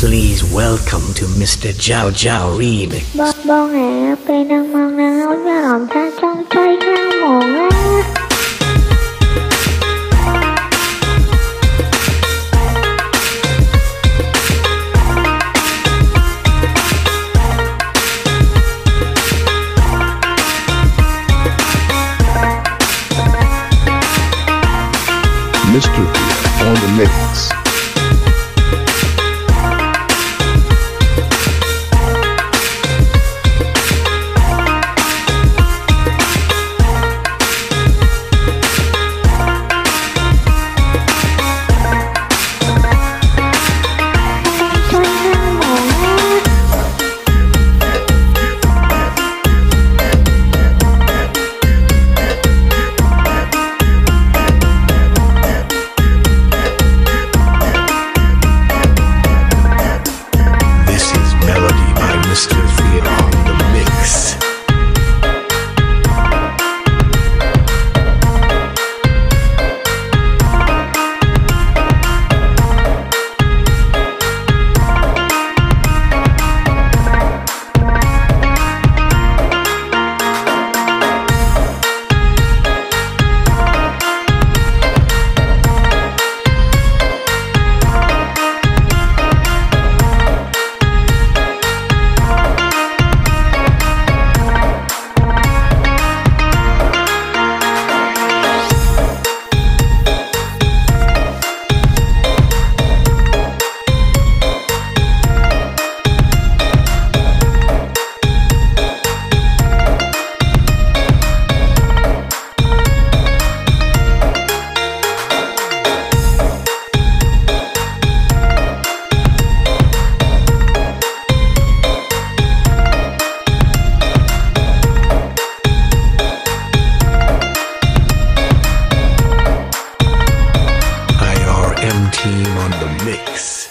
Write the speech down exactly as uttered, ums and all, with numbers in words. Please welcome to Mister Chav Chav remix. Bon bon hẹ, pe đang mang áo ra lòng ta trong tay hao mồm á. Mister Chav on the mix. Team on the mix.